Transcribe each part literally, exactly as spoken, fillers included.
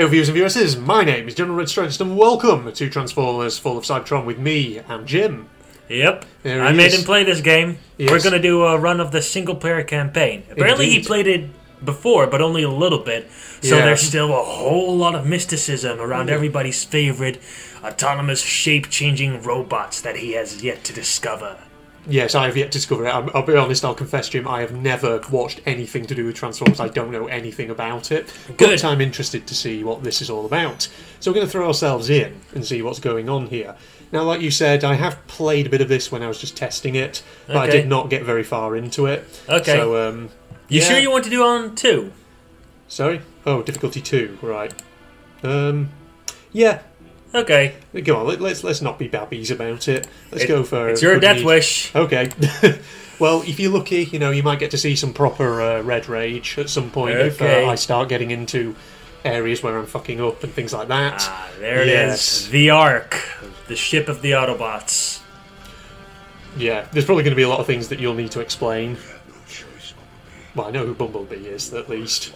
Hey viewers and viewers, my name is General Red Strategist and welcome to Transformers Fall of Cybertron with me and Jim. Yep, I made him play this game. Yes. We're going to do a run of the single player campaign. Apparently Indeed. He played it before, but only a little bit, so yeah. There's still a whole lot of mysticism around mm. everybody's favorite autonomous shape-changing robots that he has yet to discover. Yes, I have yet to discover it. I'll be honest, I'll confess, Jim, I have never watched anything to do with Transformers. I don't know anything about it. Good. But I'm interested to see what this is all about. So we're going to throw ourselves in and see what's going on here. Now, like you said, I have played a bit of this when I was just testing it, but okay. I did not get very far into it. Okay. So, um... You yeah. sure you want to do on two? Sorry? Oh, difficulty two, right. Um... Yeah. Okay. Go on, let, let's let's not be babbies about it. Let's it, go for... It's your death need. wish. Okay. Well, if you're lucky, you know, you might get to see some proper uh, Red Rage at some point okay. if uh, I start getting into areas where I'm fucking up and things like that. Ah, there yes. it is. The Ark. The ship of the Autobots. Yeah, there's probably going to be a lot of things that you'll need to explain. Well, I know who Bumblebee is, at least.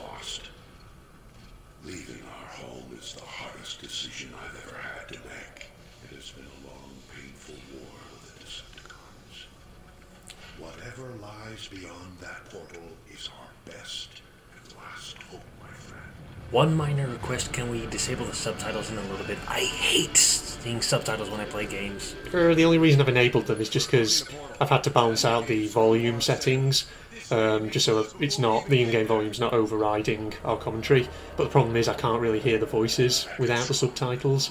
Beyond that portal is our best and last hope, my friend. One minor request, can we disable the subtitles in a little bit? I hate seeing subtitles when I play games. Uh, the only reason I've enabled them is just because I've had to balance out the volume settings, um, just so it's not the in-game volume's not overriding our commentary. But the problem is I can't really hear the voices without the subtitles.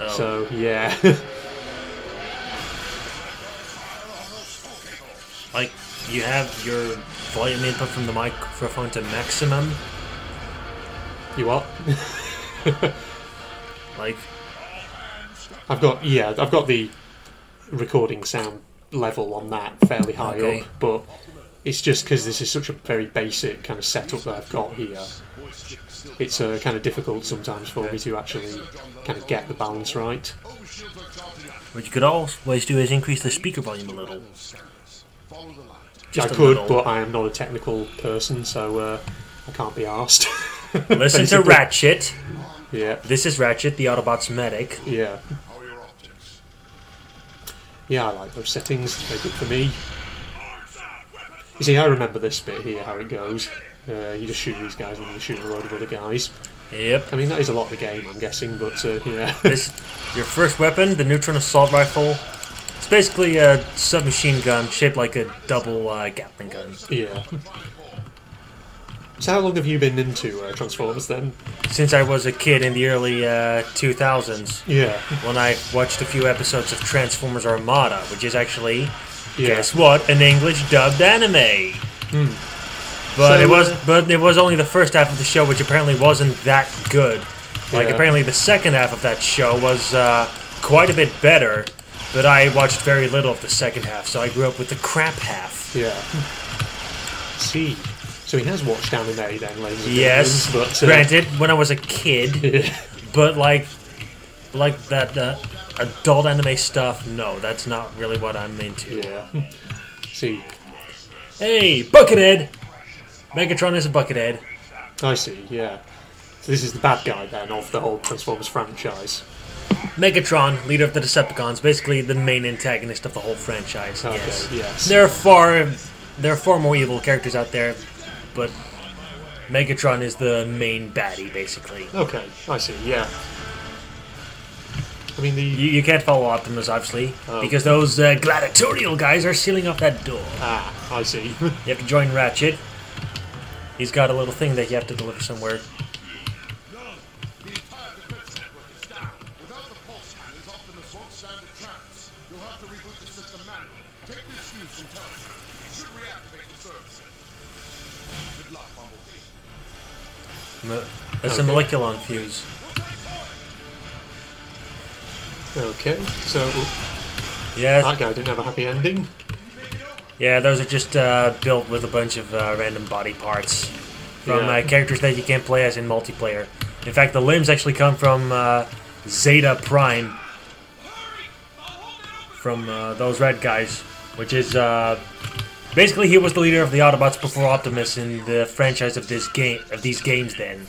Oh. So, yeah. Like, you have your volume input from the microphone to maximum. You what? Like, I've got yeah, I've got the recording sound level on that fairly high okay. up, but it's just because this is such a very basic kind of setup that I've got here. It's uh, kind of difficult sometimes for me to actually kind of get the balance right. What you could always do is increase the speaker volume a little. Just I could, little. But I am not a technical person, so uh, I can't be arsed. Listen to Ratchet. Yeah. This is Ratchet, the Autobot's medic. Yeah. Yeah, I like those settings. They're good for me. You see, I remember this bit here, how it goes. Uh, you just shoot these guys and you shoot a load of other guys. Yep. I mean, that is a lot of the game, I'm guessing, but uh, yeah. This, your first weapon, the Neutron Assault Rifle. It's basically a submachine gun shaped like a double uh, Gatling gun. Yeah. So how long have you been into uh, Transformers then? Since I was a kid in the early uh, two thousands. Yeah. When I watched a few episodes of Transformers Armada, which is actually, yeah. guess what, an English dubbed anime. Mm. But so, it was, uh, but it was only the first half of the show, which apparently wasn't that good. Like yeah. apparently the second half of that show was uh, quite a bit better. But I watched very little of the second half, so I grew up with the crap half. Yeah. See. So he has watched anime then, ladies and yes, gentlemen. Yes, uh, granted, when I was a kid. But, like, like that uh, adult anime stuff, no, that's not really what I'm into. Yeah. See. Hey, Buckethead! Megatron is a Buckethead. I see, yeah. So this is the bad guy, then, of the whole Transformers franchise. Megatron, leader of the Decepticons, basically the main antagonist of the whole franchise. Okay, yes. yes. There are far, there are far more evil characters out there, but Megatron is the main baddie, basically. Okay, I see. Yeah. I mean, the you, you can't follow Optimus, obviously, oh. because those uh, gladiatorial guys are sealing off that door. Ah, I see. You have to join Ratchet. He's got a little thing that you have to deliver somewhere. That's okay. a moleculon fuse. Okay, so yeah, that guy didn't have a happy ending. Yeah, those are just uh, built with a bunch of uh, random body parts from yeah. uh, characters that you can't play as in multiplayer. In fact, the limbs actually come from uh, Zeta Prime, from uh, those red guys, which is uh, basically he was the leader of the Autobots before Optimus in the franchise of this game of these games. Then.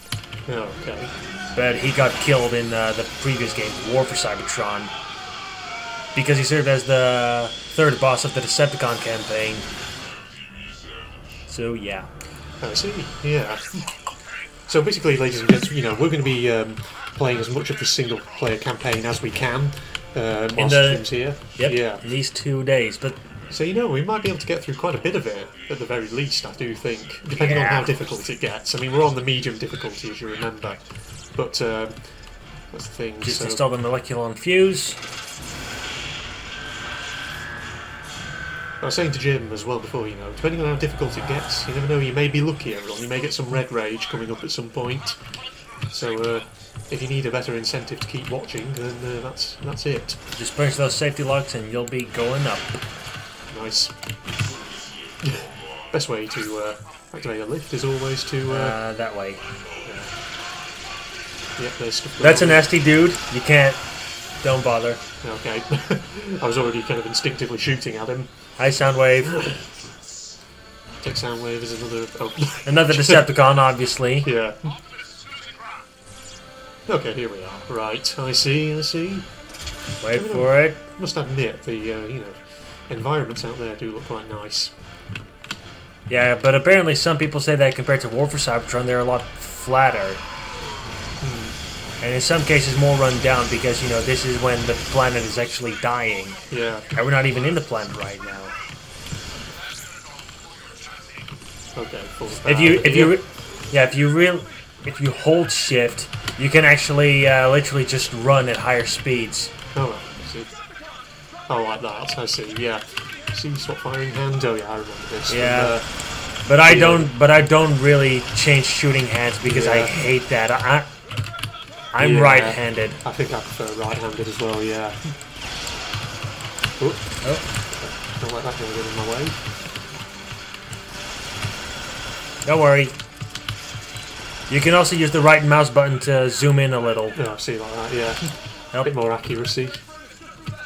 Okay. but he got killed in uh, the previous game, War for Cybertron, because he served as the third boss of the Decepticon campaign. So yeah. I see. Yeah. So basically, ladies and gents, you know, we're going to be um, playing as much of the single-player campaign as we can. Uh, in the here. Yep, yeah, in these two days, but. So, you know, we might be able to get through quite a bit of it, at the very least, I do think, depending yeah. on how difficult it gets. I mean, we're on the medium difficulty, as you remember. But, um, that's the thing. Just so. Install the Moleculon Fuse. I was saying to Jim as well before, you know, depending on how difficult it gets, you never know, you may be luckier, or you may get some Red Rage coming up at some point. So, uh, if you need a better incentive to keep watching, then uh, that's, that's it. Just punch those safety locks and you'll be going up. Nice. Best way to uh, activate a lift is always to... Uh, uh, that way. Yeah. Yep, there's stuff That's a nasty dude. You can't... Don't bother. Okay. I was already kind of instinctively shooting at him. Hi, Soundwave. Tech Soundwave is another... Oh. Another Decepticon, obviously. Yeah. Okay, here we are. Right, I see, I see. Wait I mean, for I it. Must admit, the, uh, you know... environments out there do look quite nice. Yeah, but apparently some people say that compared to War for Cybertron, they're a lot flatter. Hmm. And in some cases more run down because, you know, this is when the planet is actually dying. Yeah. And we're not even in the planet right now. Okay, full of if you, if yeah. you, yeah, if you real, if you hold shift, you can actually uh, literally just run at higher speeds. Oh. Oh, like that, I see, yeah. See, swap firing hand, oh yeah, I remember this. Yeah, and, uh, but I yeah. don't But I don't really change shooting hands because yeah. I hate that. I, I'm yeah. right-handed. I think I prefer right-handed as well, yeah. Ooh. Oh. Don't let that go in my way. Don't worry. You can also use the right mouse button to zoom in a little. Oh, I see, like that, yeah. Nope. A bit more accuracy.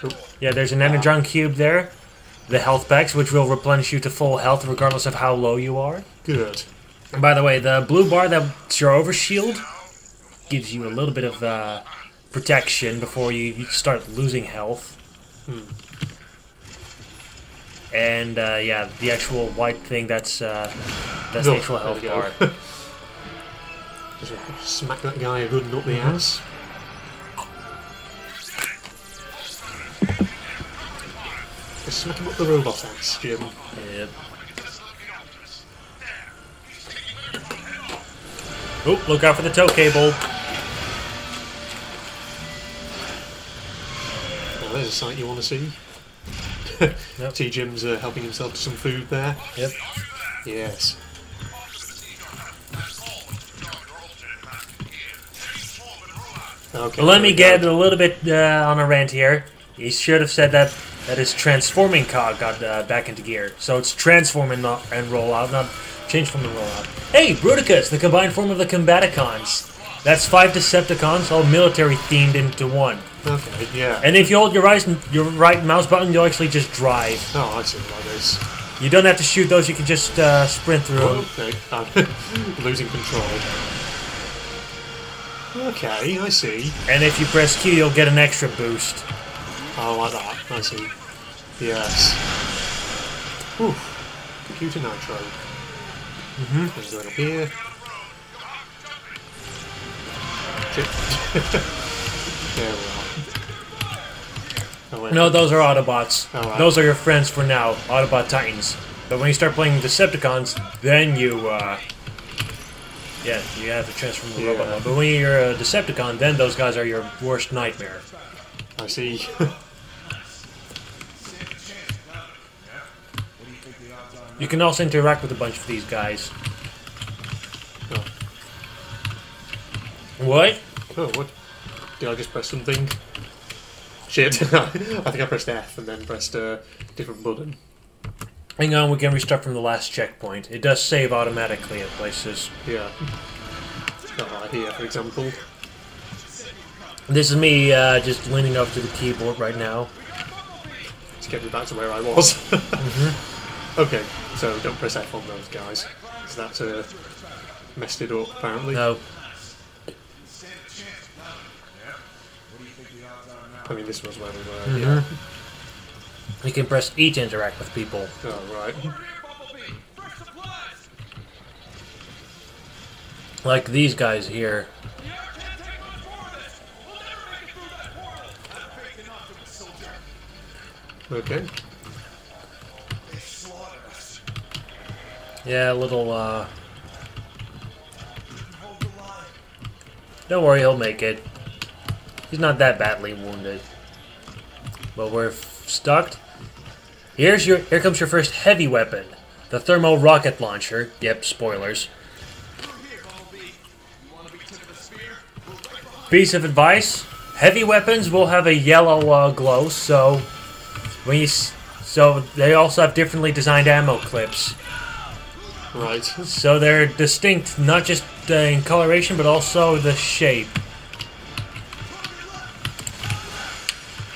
Ooh. Yeah, there's an Energon cube there, the health packs, which will replenish you to full health regardless of how low you are. Good. And by the way, the blue bar that's your overshield gives you a little bit of uh, protection before you, you start losing health. Hmm. And uh, yeah, the actual white thing, that's, uh, that's no, the actual health bar. Just smack that guy a good nut in the ass. Smack him up the robot ass, Jim. Yep. Oh, look out for the tow cable. Well, there's a sight you want to see. Yep. T. Jim's uh, helping himself to some food there. Yep. Yes. Okay. Well, let me get a little bit uh, on a rant here. He should have said that. That is transforming cog got uh, back into gear. So it's transform and, not, and roll out, not change from the rollout. Hey, Bruticus, the combined form of the Combaticons. That's five Decepticons, all military themed into one. Okay, yeah. And if you hold your right, your right mouse button, you'll actually just drive. Oh, I see what that is. You don't have to shoot those, you can just uh, sprint through oh, them. Okay, I'm losing control. Okay, I see. And if you press Q, you'll get an extra boost. Oh, like that. I see. Yes. Oof. Computer nitro. Mm-hmm. There's one up here. There we are. Oh, no, those are Autobots. Oh, right. Those are your friends for now, Autobot Titans. But when you start playing Decepticons, then you, uh... yeah, you have to transform the yeah. robot mode. But when you're a Decepticon, then those guys are your worst nightmare. I see. You can also interact with a bunch of these guys. Oh. What? Oh, what? Did I just press something? Shit. I think I pressed F and then pressed a different button. Hang on, we can restart from the last checkpoint. It does save automatically at places. Yeah. Oh, here, for example. This is me uh, just leaning up to the keyboard right now. Let's get me back to where I was. Mm-hmm. Okay, so don't press F on those guys, because that's uh, messed it up, apparently. No. I mean, this was where we were. Mm-hmm. Yeah. You can press E to interact with people. Oh, right. Like these guys here. Okay. Yeah, a little, uh... don't worry, he'll make it. He's not that badly wounded. But we're stuck. Here's your, here comes your first heavy weapon. The Thermal Rocket Launcher. Yep, spoilers. Piece of advice. Heavy weapons will have a yellow uh, glow, so... when you s so they also have differently designed ammo clips. Right. So they're distinct, not just uh, in coloration, but also the shape.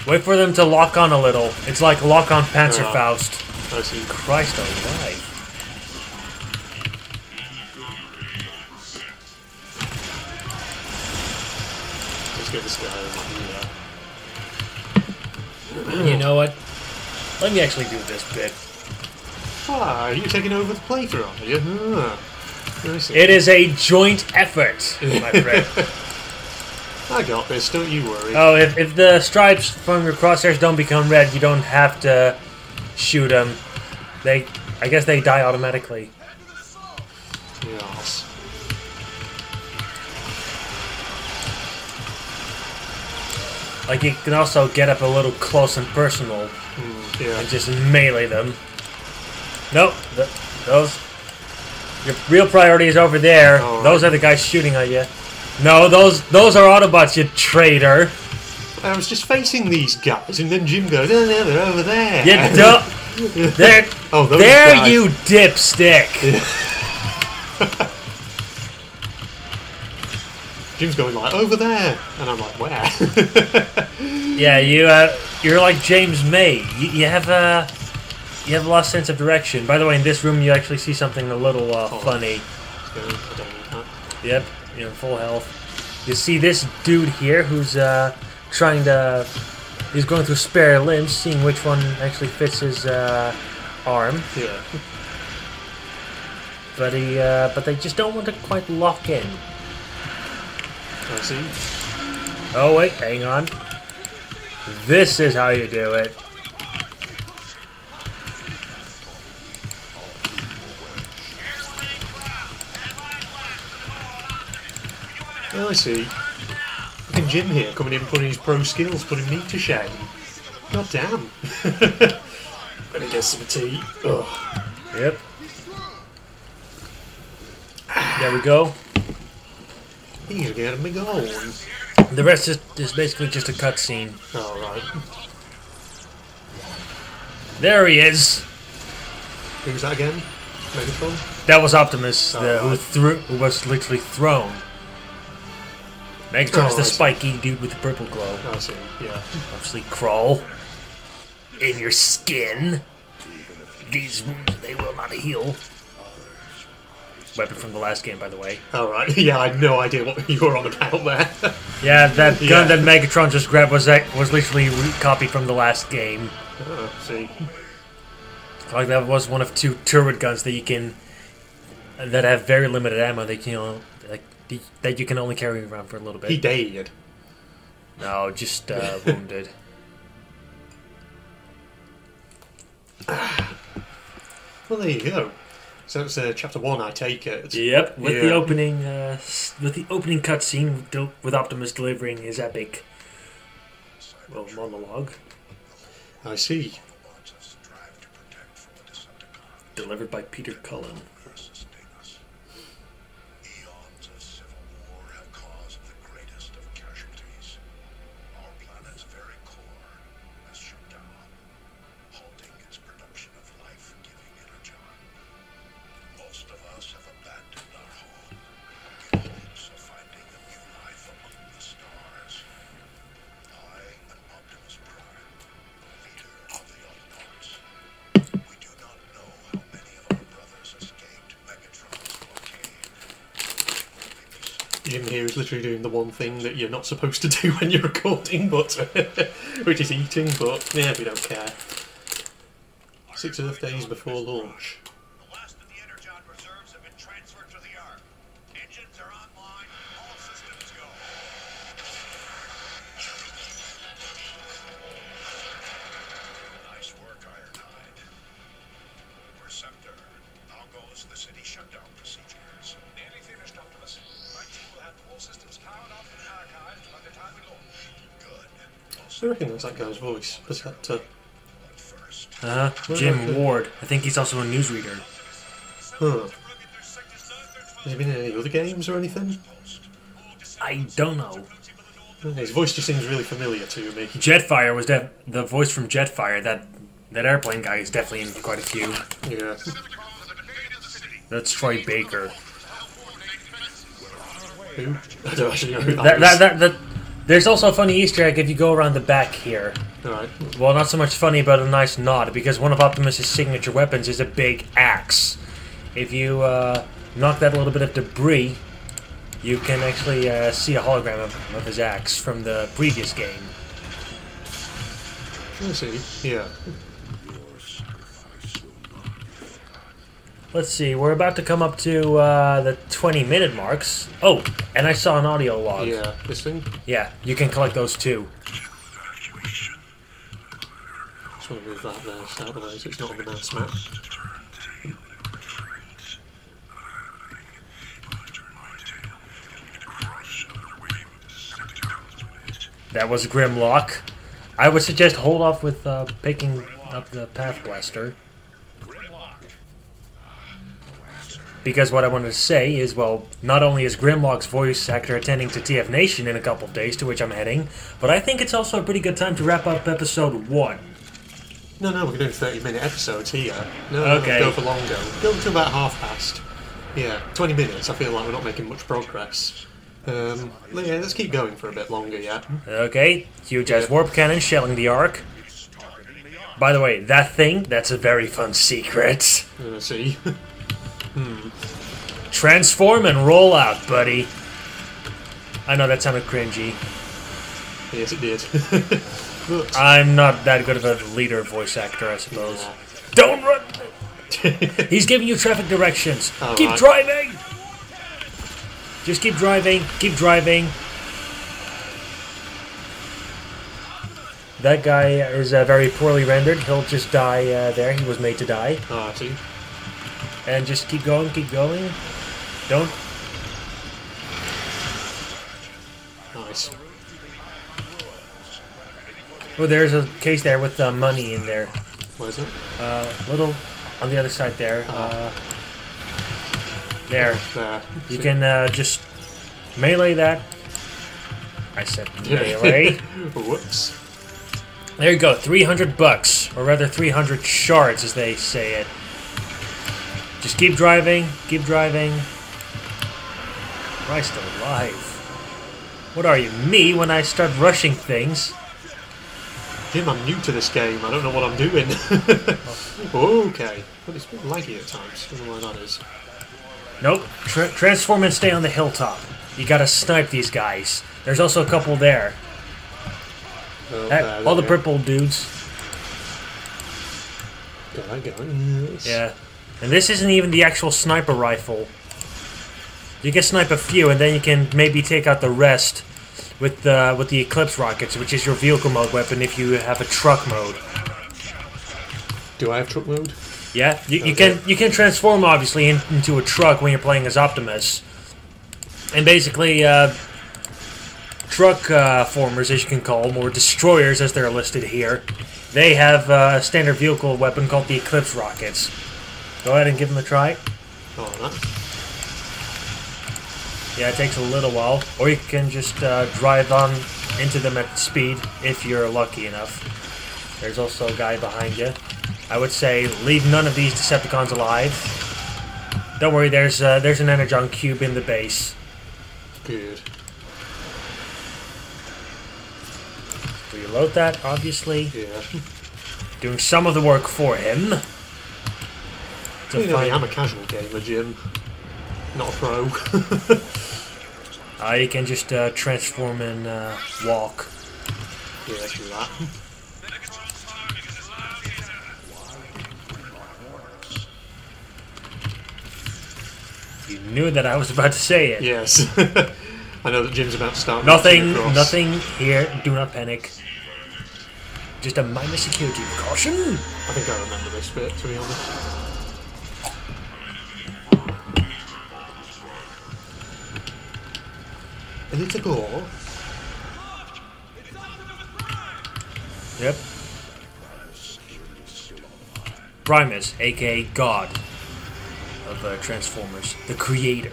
Wait for them to lock on a little. It's like lock on Panzerfaust. Oh, I see. Christ alive. Let's get this guy over here. You know what? Let me actually do this bit. Ah, you're taking over the playthrough, are you? Huh. It is a joint effort, my friend. I got this, don't you worry. Oh, if, if the stripes from your crosshairs don't become red, you don't have to shoot them. They, I guess they die automatically. Yes. Like, you can also get up a little close and personal. Mm, yeah. And just melee them. Nope, th those... your real priority is over there. Oh, right. Those are the guys shooting at you. No, those those are Autobots, you traitor. I was just facing these guys, and then Jim goes, oh, no, they're over there. You don't... they're... oh, those there guys. You dipstick! Yeah. Jim's going like, over there! And I'm like, where? Yeah, you, uh, you're like James May. You, you have a... Uh, you have a lost sense of direction. By the way, in this room you actually see something a little uh, oh, funny. Yep, you're in full health. You see this dude here who's uh, trying to... he's going through spare limbs, seeing which one actually fits his uh, arm. Yeah. But he, uh, but they just don't want to quite lock in. I see. Oh wait, hang on. This is how you do it. Well, I see. Look at Jim here, coming in and putting his pro skills, putting me to shame. God damn. Better get some tea. Ugh. Yep. There we go. He's getting me going. The rest is, is basically just a cutscene. Alright. There he is. Who was that again? Megatron? That was Optimus, oh, the, right. who, threw, who was literally thrown. Megatron is oh, the spiky dude with the purple glow. I see, yeah. Obviously, crawl in your skin. These wounds, they will not heal. Weapon from the last game, by the way. All right. Yeah, I had no idea what you were on about there. Yeah, that yeah. gun that Megatron just grabbed was was literally copied from the last game. Oh, I see. Like that was one of two turret guns that you can that have very limited ammo. They can. You know, that you can only carry around for a little bit. He died. No, just uh, wounded. Well, there you go. So it's uh, chapter one, I take it. Yep, with yeah. the opening, uh, with the opening cutscene with Optimus delivering his epic well, monologue. I see. Delivered by Peter Cullen. Jim here is literally doing the one thing that you're not supposed to do when you're recording, but which is eating, but yeah, we don't care. Six Earth days before launch. The last of the Energon reserves have been transferred to the Ark. Engines are online, all systems go. Nice work, Ironhide. Perceptor, now goes the city shutdown procedures. Nearly finished, Optimus. My team will have all systems powered up and archived by the time we launch. Good. I recognise that guy's voice. Perceptor. Uh, Jim Ward. I think he's also a newsreader. Huh. Has he been in any other games or anything? I don't know. His voice just seems really familiar to me. Jetfire was def the voice from Jetfire. That that airplane guy is definitely in quite a few. Yeah. That's Troy Baker. Who? I don't actually know who that, that, that, that, that There's also a funny Easter egg if you go around the back here. Alright. Well, not so much funny, but a nice nod, because one of Optimus' signature weapons is a big axe. If you uh, knock that little bit of debris, you can actually uh, see a hologram of, of his axe from the previous game. Let's see. Yeah. Let's see, we're about to come up to uh, the twenty minute marks. Oh, and I saw an audio log. Yeah, this thing? Yeah, you can collect those too. Just want to move that there, so otherwise it's not on the mass map. That was Grimlock. I would suggest hold off with uh, picking up the Pathblaster. Because what I wanted to say is, well, not only is Grimlock's voice actor attending to T F Nation in a couple of days, to which I'm heading, but I think it's also a pretty good time to wrap up episode one. No, no, we're doing thirty minute episodes here. No, okay. No, go for longer. Go to about half past. Yeah, twenty minutes. I feel like we're not making much progress. Um, yeah, let's keep going for a bit longer, yeah. Okay, huge as warp cannon shelling the Ark. By the way, that thing, that's a very fun secret. I see. Hmm. Transform and roll out, buddy. I know that sounded cringy. Yes, it did. But I'm not that good of a leader voice actor, I suppose. Yeah. Don't run! He's giving you traffic directions. All keep right. driving! Just keep driving, keep driving. That guy is uh, very poorly rendered. He'll just die uh, there. He was made to die. Ah, uh, see? And just keep going, keep going. Don't. Nice. Oh, there's a case there with uh, money in there. What is it? Uh, little on the other side there. Uh, there. Uh, you can uh, just melee that. I said melee. Whoops. There you go. three hundred bucks, or rather three hundred shards, as they say it. Just keep driving, keep driving. Christ alive. What are you, me, when I start rushing things? Jim, I'm new to this game. I don't know what I'm doing. Okay. But it's a bit laggy at times. I don't know why that is. Nope. Tra transform and stay on the hilltop. You gotta snipe these guys. There's also a couple there. Oh, that, there all the purple dudes. Got that going. Yes. Yeah. And this isn't even the actual sniper rifle. You can snipe a few, and then you can maybe take out the rest with the with the Eclipse rockets, which is your vehicle mode weapon if you have a truck mode. Do I have truck mode? Yeah, you, okay. you can you can transform obviously in, into a truck when you're playing as Optimus, and basically uh, truck uh, formers, as you can call them, or destroyers as they're listed here, they have uh, a standard vehicle weapon called the Eclipse rockets. Go ahead and give him a try. Oh, nice. Yeah, it takes a little while. Or you can just uh, drive on into them at speed if you're lucky enough. There's also a guy behind you. I would say leave none of these Decepticons alive. Don't worry, there's uh, there's an Energon cube in the base. Good. Reload that, obviously. Yeah. Doing some of the work for him. You know, I'm a casual gamer, Jim. Not a pro. Uh, you can just uh, transform and uh, walk. Yeah, that's a lot. You knew that I was about to say it. Yes. I know that Jim's about to start. Nothing, nothing here. Do not panic. Just a minor security precaution. I think I remember this bit, to be honest. Is it a gore? Yep. Primus, aka God of uh, Transformers, the creator.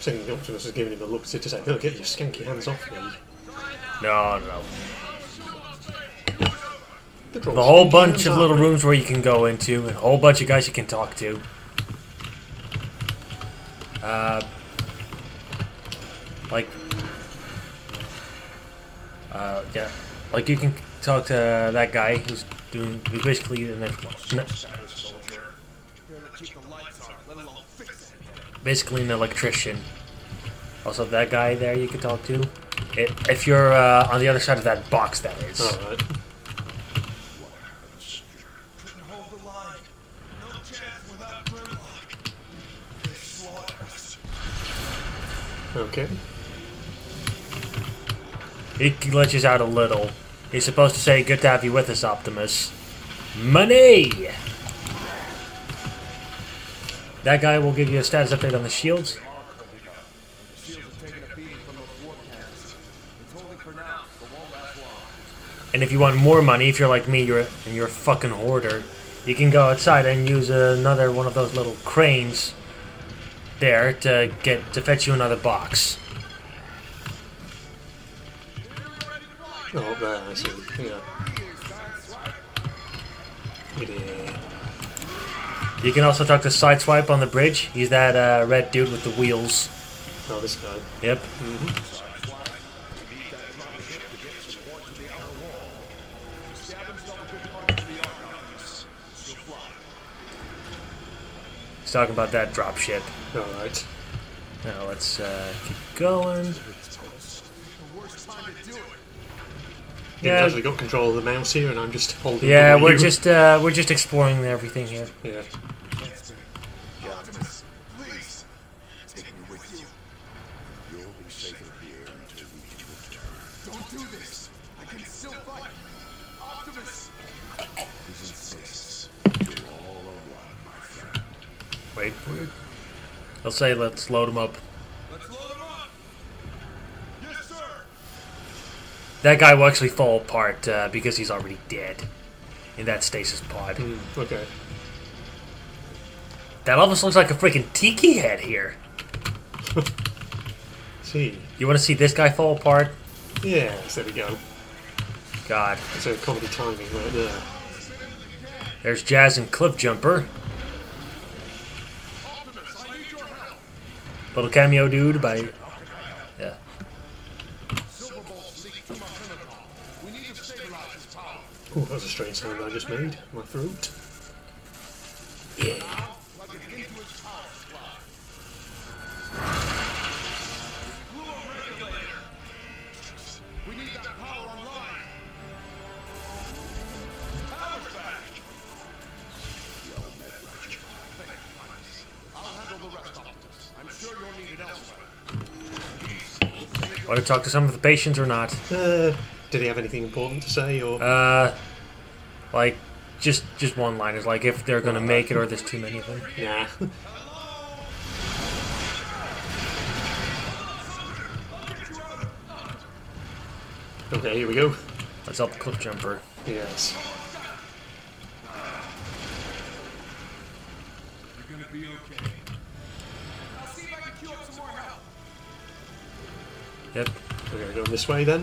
Saying the Optimus is giving him a look to say, "No, get your skanky hands off me." No, no. The, the whole bunch of little rooms where you can go into, and a whole bunch of guys you can talk to. Uh, like, uh, yeah, like you can talk to that guy who's doing who's basically the next one. Basically an electrician. Also that guy there you can talk to. It, if you're uh, on the other side of that box, that is. All right. Okay. He glitches out a little. He's supposed to say, "Good to have you with us, Optimus." Money! That guy will give you a status update on the shields. And if you want more money, if you're like me, you're and you're a fucking hoarder, you can go outside and use another one of those little cranes there to get to fetch you another box. Oh, there, I see. Yeah. Yeah. You can also talk to Sideswipe on the bridge. He's that uh, red dude with the wheels. Oh, this guy. Yep. Mm-hmm. He's talking about that dropship. Alright. Now let's uh, keep going. Yeah, I've actually got control of the mouse here, and I'm just holding. Yeah, we're you. just uh, we're just exploring everything here. Yeah. Wait for it. I'll say, let's load him up. That guy will actually fall apart uh, because he's already dead in that stasis pod. Mm, okay. That almost looks like a freaking tiki head here. See. You want to see this guy fall apart? Yeah, there we go. God. It's a comedy timing right there. There's Jazz and Cliffjumper. Little cameo dude by... Yeah. Ooh, that was a strange sound I just made. My throat. Yeah. Want to talk to some of the patients or not? Uh, did he have anything important to say, or...? Uh... Like, just just one-liners, like if they're gonna make it or there's too many of them. Nah. Okay, here we go. Let's help the Cliffjumper. Yes. You're gonna be okay. I'll see if I can cure some more help. Yep. We're gonna go this way then.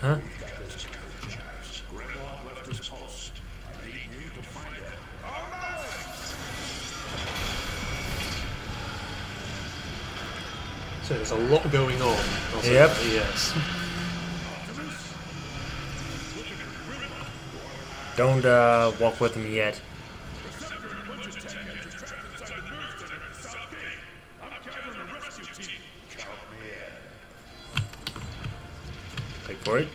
Huh? So there's a lot going on. Also. Yep. Yes. Don't uh, walk with me yet. Wait for it.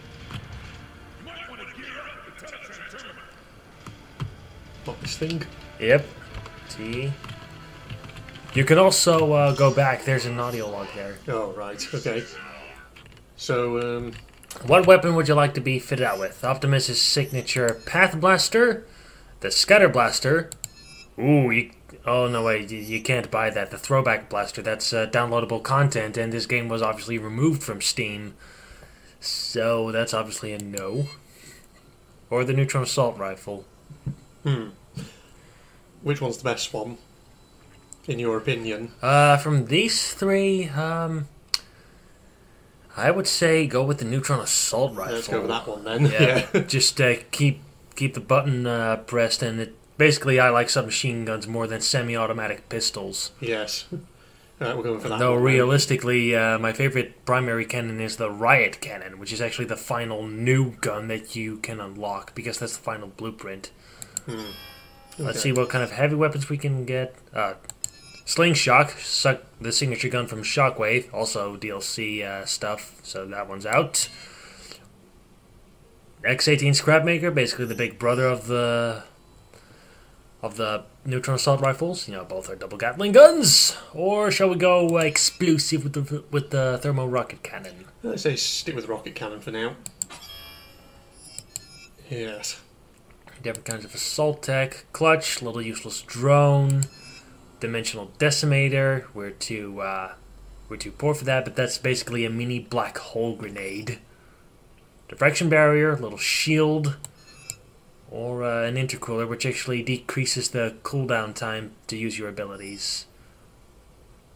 Block this thing. Yep. T. You can also uh, go back. There's an audio log there. Oh, right. Okay. So, um... what weapon would you like to be fitted out with? Optimus' signature Pathblaster, the Scatter Blaster. Ooh, you, oh no wait, you, you can't buy that. The Throwback Blaster, that's uh, downloadable content, and this game was obviously removed from Steam. So that's obviously a no. Or the Neutron Assault Rifle. Hmm. Which one's the best one, in your opinion? Uh, from these three, um... I would say go with the Neutron Assault Rifle. Let's go with that one then. Yeah, yeah. Just uh, keep keep the button uh, pressed, and it, basically I like submachine guns more than semi-automatic pistols. Yes. All right, we're going for that. Though one, realistically, uh, my favorite primary cannon is the Riot Cannon, which is actually the final new gun that you can unlock because that's the final blueprint. Hmm. Okay. Let's see what kind of heavy weapons we can get. Uh, Slingshot, suck the signature gun from Shockwave, also D L C uh, stuff, so that one's out. X eighteen Scrapmaker, basically the big brother of the of the Neutron Assault Rifles. You know, both are double Gatling guns. Or shall we go uh, exclusive with the with the Thermal Rocket Cannon? I say stick with Rocket Cannon for now. Yes. Different kinds of assault tech, clutch, little useless drone. Dimensional Decimator, we're too uh, we're too poor for that, but that's basically a mini black hole grenade. Diffraction barrier, little shield, or uh, an intercooler, which actually decreases the cooldown time to use your abilities.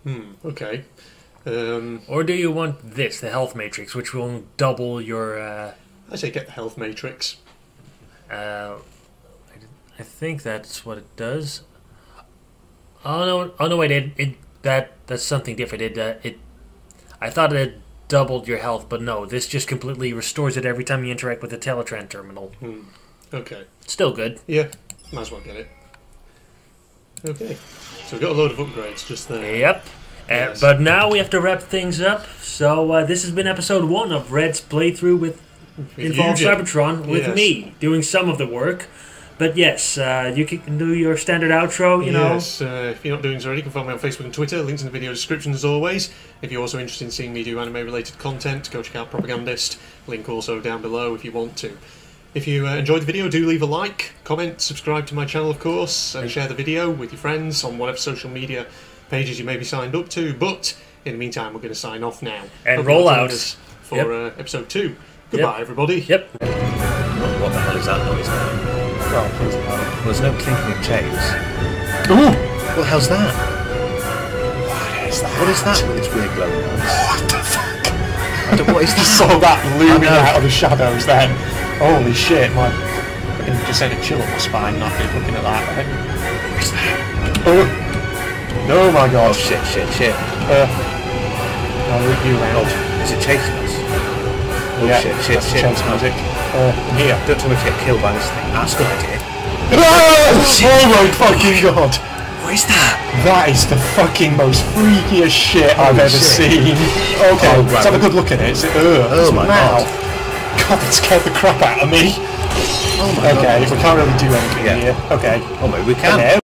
Hmm, okay. Um, or do you want this, the Health Matrix, which will double your... Uh, I say get the Health Matrix. Uh, I think that's what it does. Oh no! Oh no! Wait, it, it that that's something different. It uh, it, I thought it doubled your health, but no, this just completely restores it every time you interact with the Teletran terminal. Hmm. Okay. Still good. Yeah, might as well get it. Okay. So we've got a load of upgrades just there. Yep. Yes. Uh, but now we have to wrap things up. So uh, this has been episode one of Red's playthrough with Involved Cybertron with yes. me doing some of the work. But yes, uh, you can do your standard outro, you know. Yes, uh, if you're not doing so already, you can follow me on Facebook and Twitter. Links in the video description as always. If you're also interested in seeing me do anime-related content, go check out Propagandist. Link also down below if you want to. If you uh, enjoyed the video, do leave a like, comment, subscribe to my channel, of course, and share the video with your friends on whatever social media pages you may be signed up to. But in the meantime, we're going to sign off now. And roll out. For yep. uh, episode two. Goodbye, yep. everybody. Yep. What the hell is that noise now? Well, there's no clinking of chains. Oh! What the hell's that? What is that? What is that with its weird glowing eyes? What the fuck? I don't, what is that? Saw that looming out of the shadows then. Holy shit, my... I didn't just send a chill up my spine, nothing, looking at that. Right? What is that? Oh! Oh my god. Oh, shit, shit, shit. Uh... No, you man. Oh, is it chasing us? Oh yeah, shit, shit, shit. Chance magic. Uh, here, don't tell me to get killed by this thing. That's a good idea. Oh my fucking god! What is that? That is the fucking most freakiest shit I've ever seen. Okay, oh, let's have a good look at it. Is it uh, oh my mouth. god! God, it scared the crap out of me. Oh my okay, god. Okay, we can't really do anything yeah. here. Okay. Oh wait, we can.